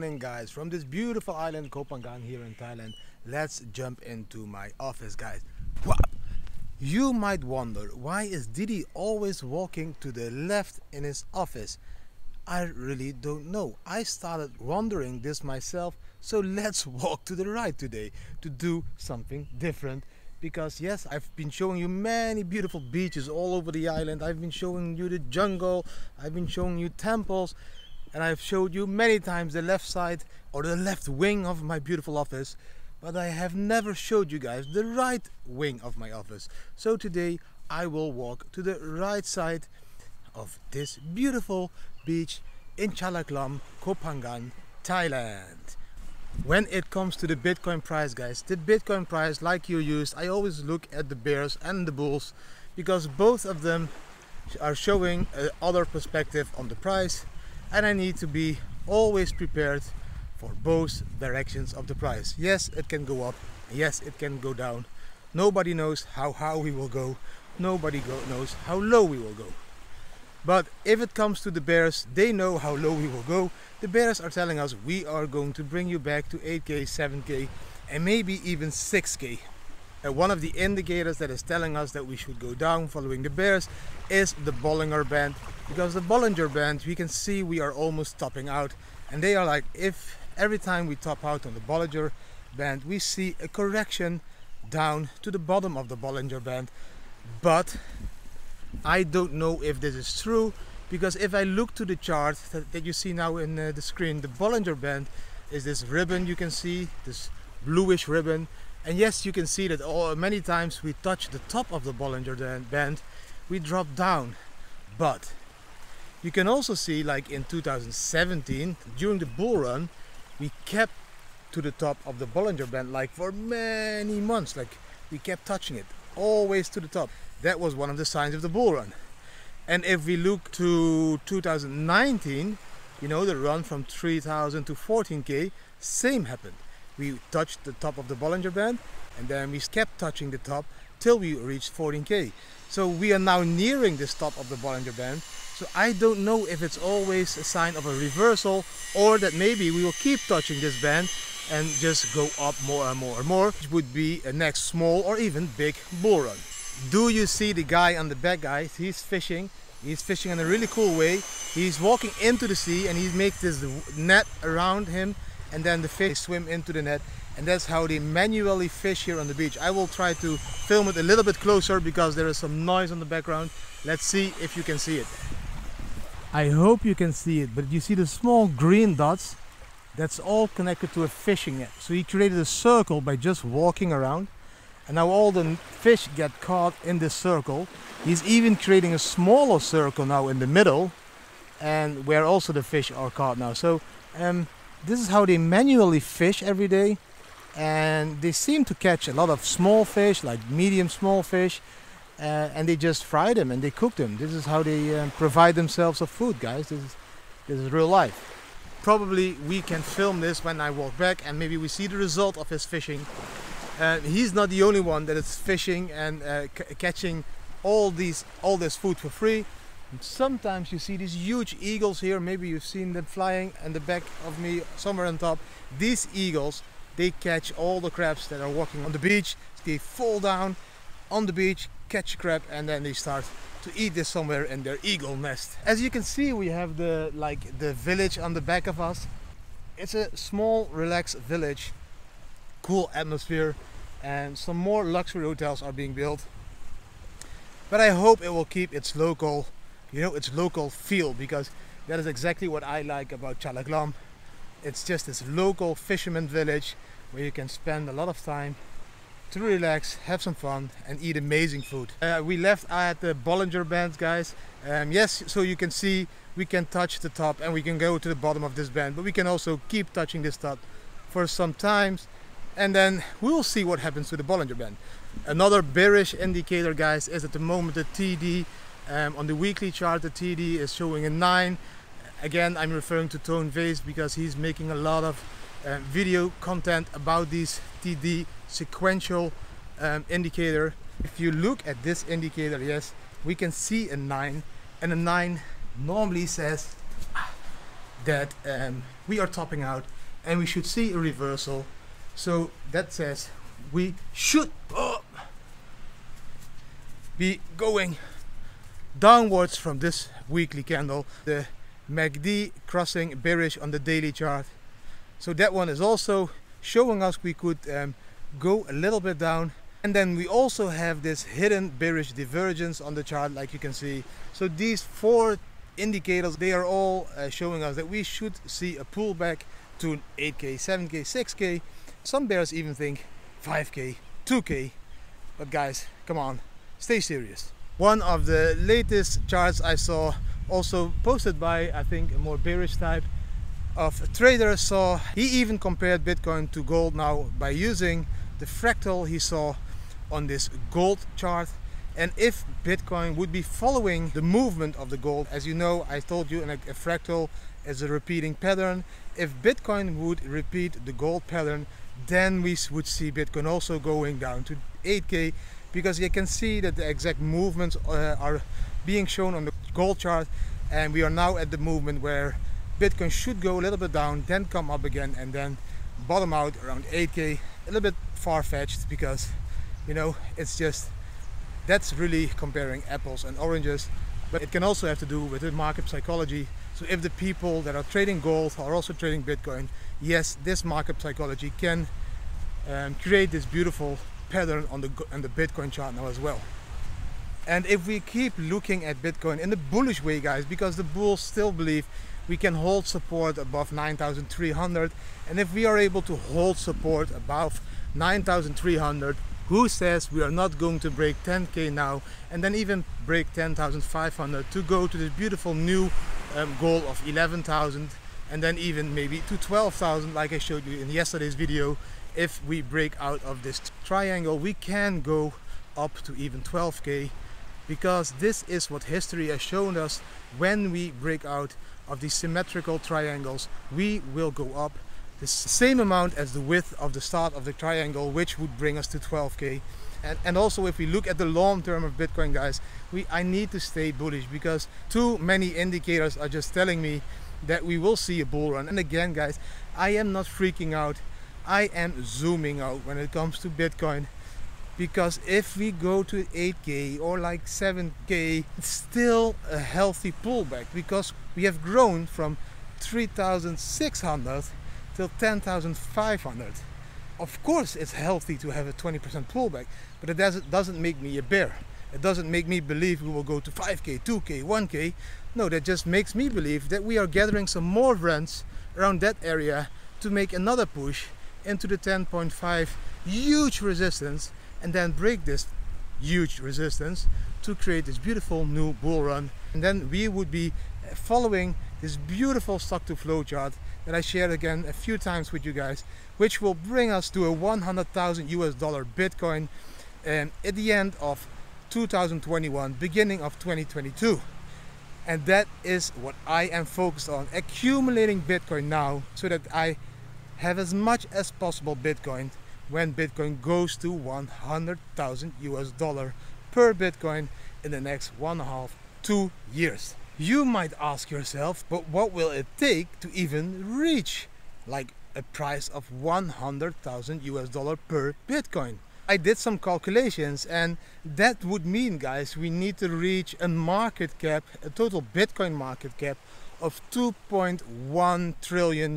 morning, guys, from this beautiful island Koh Phangan here in Thailand. Let's jump into my office, guys. Whap. You might wonder, why is Didi always walking to the left in his office? I really don't know. I started wondering this myself, so let's walk to the right today to do something different. Because yes, I've been showing you many beautiful beaches all over the island. I've been showing you the jungle. I've been showing you temples. And I've showed you many times the left side or the left wing of my beautiful office. But I have never showed you guys the right wing of my office. So today I will walk to the right side of this beautiful beach in Chaloklum, Koh Phangan, Thailand. When it comes to the Bitcoin price, guys, the Bitcoin price, like you used, I always look at the bears and the bulls, because both of them are showing another perspective on the price, and I need to be always prepared for both directions of the price. Yes, it can go up. Yes, it can go down. Nobody knows how high we will go. Nobody knows how low we will go. But if it comes to the bears, they know how low we will go. The bears are telling us, we are going to bring you back to 8K, 7K, and maybe even 6K. And one of the indicators that is telling us that we should go down following the bears is the Bollinger Band. Because the Bollinger Band, we can see we are almost topping out. And they are like, if every time we top out on the Bollinger Band, we see a correction down to the bottom of the Bollinger Band. But I don't know if this is true, because if I look to the chart that you see now in the screen, the Bollinger Band is this ribbon you can see, this bluish ribbon. And yes, you can see that many times we touch the top of the Bollinger Band, we drop down. But you can also see, like in 2017, during the bull run, we kept to the top of the Bollinger Band, like for many months, like we kept touching it, always to the top. That was one of the signs of the bull run. And if we look to 2019, you know, the run from 3,000 to 14K, same happened. We touched the top of the Bollinger Band, and then we kept touching the top till we reached 14K. So we are now nearing this top of the Bollinger Band. So I don't know if it's always a sign of a reversal, or that maybe we will keep touching this band and just go up more and more and more, which would be a next small or even big bull run. Do you see the guy on the back, guys? He's fishing. He's fishing in a really cool way. He's walking into the sea and he makes this net around him, and then the fish swim into the net, and that's how they manually fish here on the beach. I will try to film it a little bit closer because there is some noise on the background. Let's see if you can see it. I hope you can see it, but you see the small green dots? That's all connected to a fishing net. So he created a circle by just walking around. And now all the fish get caught in this circle. He's even creating a smaller circle now in the middle, and where also the fish are caught now. So this is how they manually fish every day. And they seem to catch a lot of small fish, like medium small fish, and they just fry them and they cook them. This is how they provide themselves of food, guys. This is real life. Probably we can film this when I walk back, and maybe we see the result of his fishing. He's not the only one that is fishing and catching all this food for free. And sometimes you see these huge eagles here. Maybe you've seen them flying in the back of me somewhere on top. These eagles, they catch all the crabs that are walking on the beach. They fall down on the beach, catch a crab, and then they start to eat this somewhere in their eagle nest. As you can see, we have the village on the back of us. It's a small, relaxed village. Cool atmosphere, and some more luxury hotels are being built, but I hope it will keep its local, you know, its local feel, because that is exactly what I like about Chaloklum. It's just this local fisherman village where you can spend a lot of time to relax, have some fun, and eat amazing food. We left at the Bollinger Band, guys. Yes, so you can see we can touch the top and we can go to the bottom of this band, but we can also keep touching this top for some time. And then we'll see what happens to the Bollinger Band. Another bearish indicator, guys, is at the moment the TD on the weekly chart. The TD is showing a 9. Again, I'm referring to Tone Vase because he's making a lot of video content about these TD sequential indicator. If you look at this indicator, yes, we can see a 9, and a 9 normally says that we are topping out and we should see a reversal. So that says we should be going downwards from this weekly candle, the MACD crossing bearish on the daily chart. So that one is also showing us we could go a little bit down, and then we also have this hidden bearish divergence on the chart, like you can see. So these four indicators, they are all showing us that we should see a pullback to 8k, 7k, 6k. Some bears even think 5k, 2k. But guys, come on, stay serious. One of the latest charts I saw, also posted by I think a more bearish type of trader, saw he even compared Bitcoin to gold now by using the fractal he saw on this gold chart. And if Bitcoin would be following the movement of the gold, as you know, I told you, a fractal is a repeating pattern. If Bitcoin would repeat the gold pattern, then we would see Bitcoin also going down to 8k, because you can see that the exact movements are being shown on the gold chart, and we are now at the movement where Bitcoin should go a little bit down, then come up again, and then bottom out around 8k. A little bit far-fetched, because you know, it's just, that's really comparing apples and oranges, but it can also have to do with the market psychology. So if the people that are trading gold are also trading Bitcoin, yes, this market psychology can create this beautiful pattern on the Bitcoin chart now as well. And if we keep looking at Bitcoin in the bullish way, guys, because the bulls still believe we can hold support above 9,300, and if we are able to hold support above 9,300, who says we are not going to break 10k now, and then even break 10,500 to go to this beautiful new goal of 11,000, and then even maybe to 12,000, like I showed you in yesterday's video. If we break out of this triangle, we can go up to even 12k, because this is what history has shown us. When we break out of these symmetrical triangles, we will go up the same amount as the width of the start of the triangle, which would bring us to 12k. And also, if we look at the long term of Bitcoin, guys, I need to stay bullish, because too many indicators are just telling me that we will see a bull run. And again, guys, I am not freaking out, I am zooming out when it comes to Bitcoin, because if we go to 8k or like 7k, it's still a healthy pullback, because we have grown from 3,600 till 10,500. Of course it's healthy to have a 20% pullback, but it doesn't make me a bear. It doesn't make me believe we will go to 5k, 2k, 1k. No, that just makes me believe that we are gathering some more runs around that area to make another push into the 10.5 huge resistance, and then break this huge resistance to create this beautiful new bull run. And then we would be following this beautiful stock to flow chart that I shared again a few times with you guys, which will bring us to a $100,000 Bitcoin at the end of 2021, beginning of 2022. And that is what I am focused on, accumulating Bitcoin now, so that I have as much as possible Bitcoin when Bitcoin goes to $100,000 per Bitcoin in the next 1.5 to 2 years. You might ask yourself, but what will it take to even reach like a price of $100,000 per Bitcoin? I did some calculations, and that would mean, guys, we need to reach a market cap, a total Bitcoin market cap of $2.1 trillion.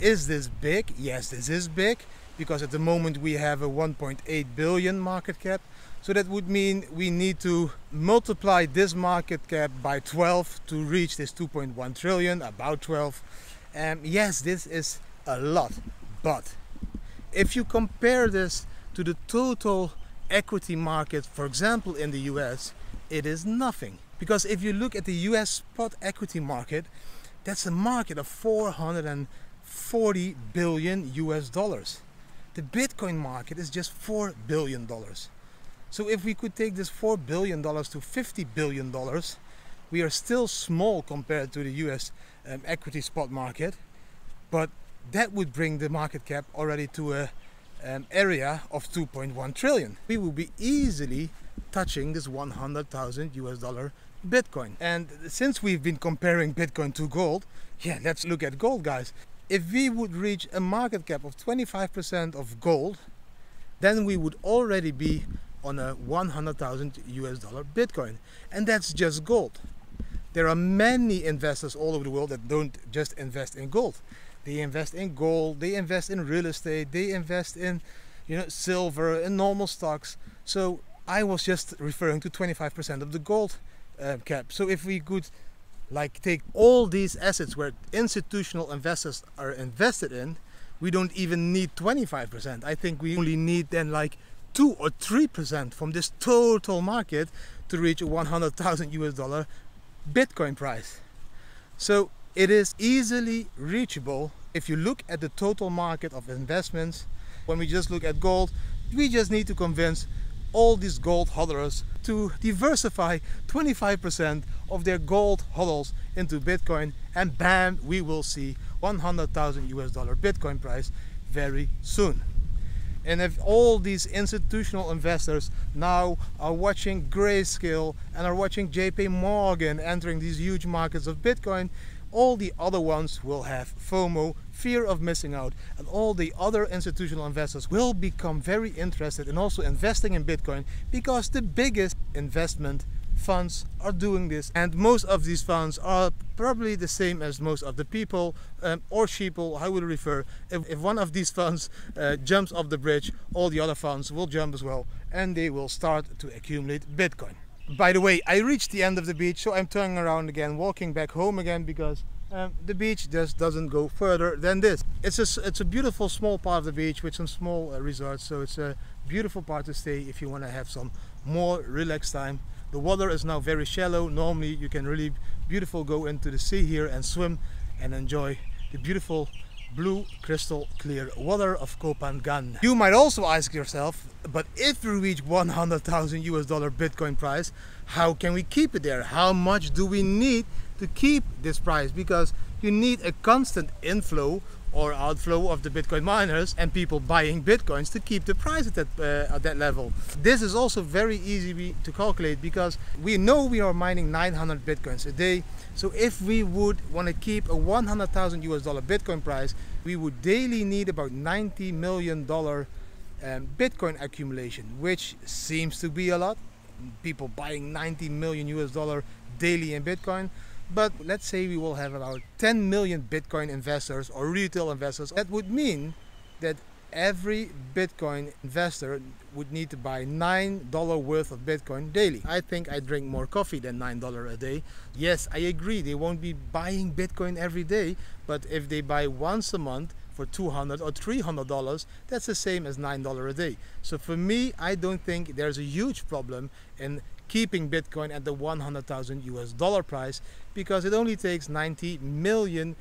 Is this big? Yes, this is big, because at the moment we have a 1.8 billion market cap. So that would mean we need to multiply this market cap by 12 to reach this 2.1 trillion, about 12. Yes, this is a lot, but if you compare this to the total equity market, for example, in the US, it is nothing. Because if you look at the US spot equity market, that's a market of $440 billion. The Bitcoin market is just $4 billion. So if we could take this $4 billion to $50 billion, we are still small compared to the US equity spot market, but that would bring the market cap already to a area of 2.1 trillion. We will be easily touching this $100,000 Bitcoin. And since we've been comparing Bitcoin to gold, yeah, let's look at gold, guys. If we would reach a market cap of 25% of gold, then we would already be on a $100,000 Bitcoin. And that's just gold. There are many investors all over the world that don't just invest in gold. They invest in gold, they invest in real estate, they invest in, you know, silver and normal stocks. So I was just referring to 25% of the gold cap. So if we could like take all these assets where institutional investors are invested in, we don't even need 25%. I think we only need then like 2 or 3% from this total market to reach a $100,000 Bitcoin price. So it is easily reachable if you look at the total market of investments. When we just look at gold, we just need to convince all these gold hodlers to diversify 25% of their gold hodls into Bitcoin, and bam, we will see $100,000 Bitcoin price very soon. And if all these institutional investors now are watching Grayscale and are watching JP Morgan entering these huge markets of Bitcoin, all the other ones will have FOMO, fear of missing out, and all the other institutional investors will become very interested in also investing in Bitcoin, because the biggest investment funds are doing this, and most of these funds are probably the same as most of the people or sheeple I would refer. If one of these funds jumps off the bridge, all the other funds will jump as well, and they will start to accumulate Bitcoin. By the way, I reached the end of the beach, so I'm turning around again, walking back home again, because the beach just doesn't go further than this. It's a beautiful small part of the beach with some small resorts, so it's a beautiful part to stay if you want to have some more relaxed time. The water is now very shallow. Normally you can really beautiful go into the sea here and swim and enjoy the beautiful blue crystal clear water of Koh Phangan. You might also ask yourself, but if we reach $100,000 Bitcoin price, how can we keep it there? How much do we need to keep this price? Because you need a constant inflow or outflow of the Bitcoin miners and people buying Bitcoins to keep the price at that level. This is also very easy to calculate, because we know we are mining 900 Bitcoins a day. So if we would want to keep a $100,000 Bitcoin price, we would daily need about $90 million Bitcoin accumulation, which seems to be a lot. People buying $90 million daily in Bitcoin. But let's say we will have about 10 million Bitcoin investors or retail investors. That would mean that every Bitcoin investor would need to buy $9 worth of Bitcoin daily. I think I drink more coffee than $9 a day. Yes, I agree, they won't be buying Bitcoin every day, but if they buy once a month for $200 or $300, that's the same as $9 a day. So for me, I don't think there's a huge problem in keeping Bitcoin at the $100,000 price, because it only takes $90 million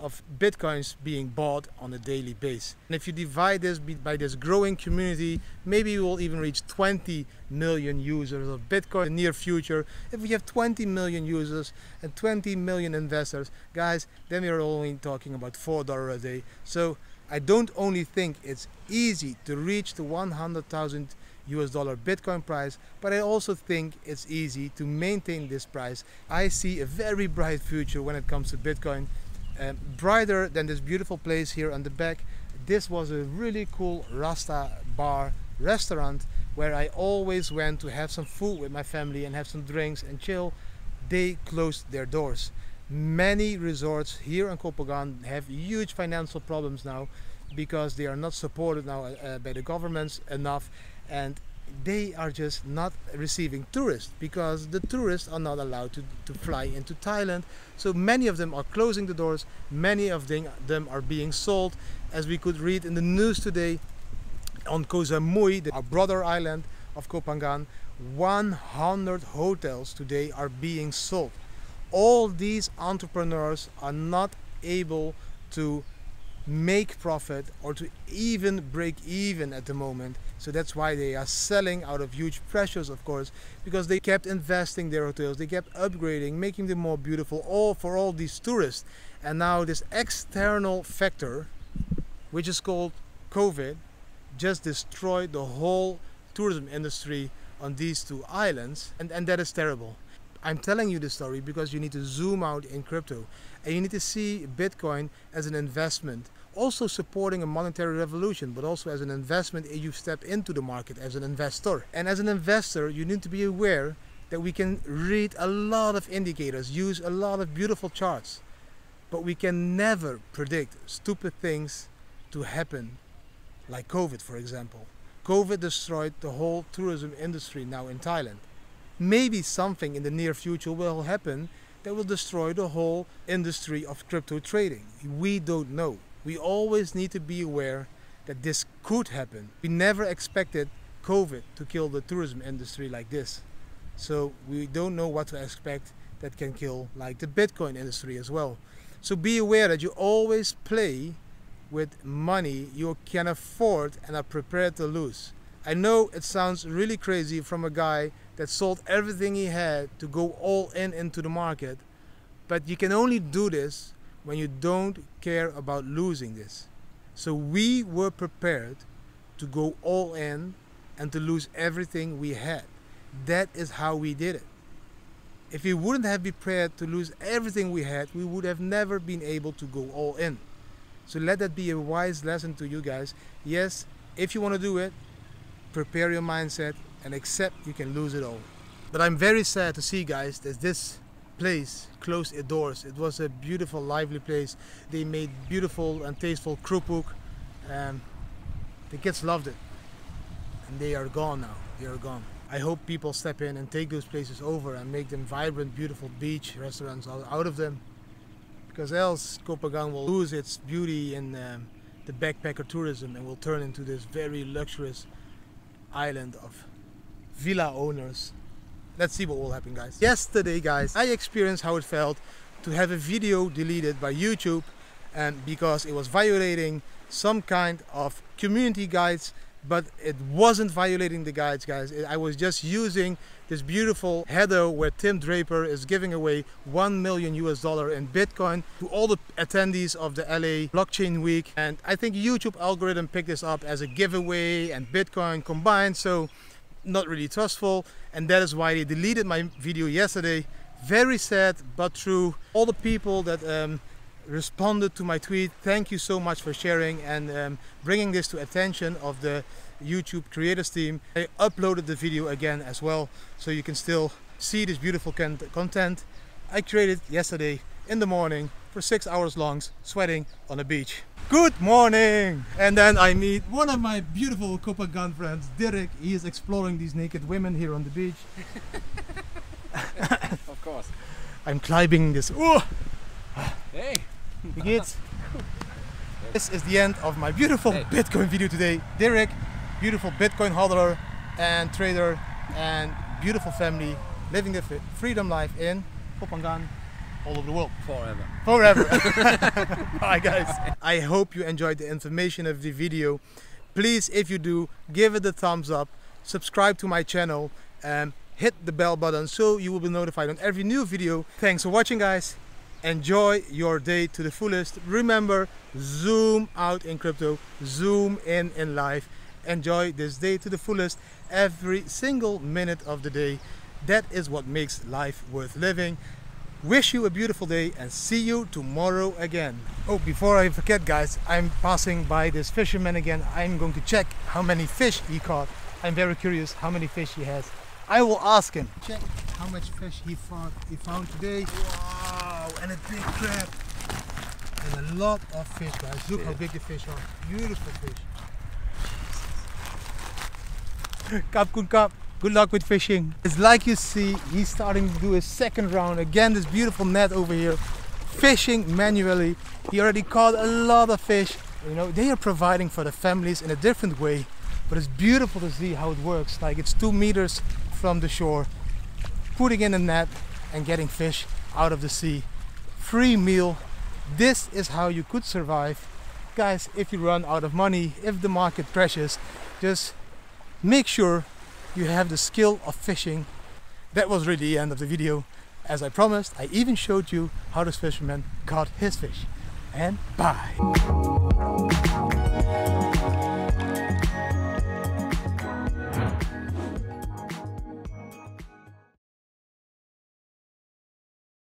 of Bitcoins being bought on a daily basis. And if you divide this by this growing community, maybe we will even reach 20 million users of Bitcoin in the near future. If we have 20 million users and 20 million investors, guys, then we are only talking about $4 a day. So I don't only think it's easy to reach the $100,000 Bitcoin price, but I also think it's easy to maintain this price. I see a very bright future when it comes to Bitcoin, brighter than this beautiful place here on the back. This was a really cool Rasta bar restaurant where I always went to have some food with my family and have some drinks and chill. They closed their doors. Many resorts here in Koh Phangan have huge financial problems now, because they are not supported now by the governments enough, and they are just not receiving tourists because the tourists are not allowed to fly into Thailand. So many of them are closing the doors, many of them are being sold. As we could read in the news today on Koh Samui, our brother island of Koh Phangan, 100 hotels today are being sold. All these entrepreneurs are not able to make profit or to even break even at the moment, so that's why they are selling out of huge pressures, of course, because they kept investing their hotels, they kept upgrading, making them more beautiful, all for all these tourists. And now this external factor, which is called COVID, just destroyed the whole tourism industry on these two islands, and that is terrible. I'm telling you this story because you need to zoom out in crypto and you need to see Bitcoin as an investment, also supporting a monetary revolution, but also as an investment. You step into the market as an investor, and as an investor you need to be aware that we can read a lot of indicators, use a lot of beautiful charts, but we can never predict stupid things to happen, like COVID, for example. COVID destroyed the whole tourism industry now in Thailand. Maybe something in the near future will happen that will destroy the whole industry of crypto trading. We don't know. We always need to be aware that this could happen. We never expected COVID to kill the tourism industry like this. So we don't know what to expect that can kill, like, the Bitcoin industry as well. So be aware that you always play with money you can afford and are prepared to lose. I know it sounds really crazy from a guy that sold everything he had to go all in into the market, but you can only do this when you don't care about losing this. So we were prepared to go all in and to lose everything we had. That is how we did it. If we wouldn't have been prepared to lose everything we had, we would have never been able to go all in. So let that be a wise lesson to you guys. Yes, if you want to do it, prepare your mindset and accept you can lose it all. But I'm very sad to see, guys, that this place closed its doors. It was a beautiful, lively place. They made beautiful and tasteful krupuk. The kids loved it. And they are gone now. They are gone. I hope people step in and take those places over and make them vibrant, beautiful beach restaurants out of them. Because else Koh Phangan will lose its beauty in the backpacker tourism and will turn into this very luxurious island of villa owners. Let's see what will happen, guys. Yesterday, guys, I experienced how it felt to have a video deleted by YouTube and because it was violating some kind of community guides. But it wasn't violating the guides, guys. I was just using this beautiful header where Tim Draper is giving away $1 million in Bitcoin to all the attendees of the LA Blockchain Week. And I think YouTube algorithm picked this up as a giveaway and Bitcoin combined, so not really trustful. And that is why they deleted my video yesterday. Very sad, but true. All the people that responded to my tweet, thank you so much for sharing and bringing this to attention of the YouTube creators team. I uploaded the video again as well, so you can still see this beautiful content I created yesterday in the morning for 6 hours long, sweating on a beach. Good morning! And then I meet one of my beautiful Koh Phangan friends, Derek. He is exploring these naked women here on the beach. Of course. I'm climbing this. Ooh. Hey! Wie geht's? This is the end of my beautiful Bitcoin video today. Derek, beautiful Bitcoin hodler and trader and beautiful family, living the freedom life in Koh Phangan, all over the world. Forever. Forever. Bye, guys. I hope you enjoyed the information of the video. Please, if you do, give it a thumbs up, subscribe to my channel, and hit the bell button so you will be notified on every new video. Thanks for watching, guys. Enjoy your day to the fullest. Remember, zoom out in crypto, zoom in life. Enjoy this day to the fullest, every single minute of the day. That is what makes life worth living. Wish you a beautiful day and see you tomorrow again. Oh, before I forget, guys, I'm passing by this fisherman again. I'm going to check how many fish he caught. I'm very curious how many fish he has. I will ask him. Check how much fish he found today. Wow, and a big crab. And a lot of fish, guys. Look how big the fish are. Beautiful fish. Kap kun kap. Good luck with fishing. It's like you see, he's starting to do his second round. Again, this beautiful net over here. Fishing manually. He already caught a lot of fish. You know, they are providing for the families in a different way. But it's beautiful to see how it works. Like, it's 2 meters from the shore, putting in a net and getting fish out of the sea. Free meal. This is how you could survive. Guys, if you run out of money, if the market crashes, just make sure you have the skill of fishing. That was really the end of the video. As I promised, I even showed you how this fisherman caught his fish. And bye.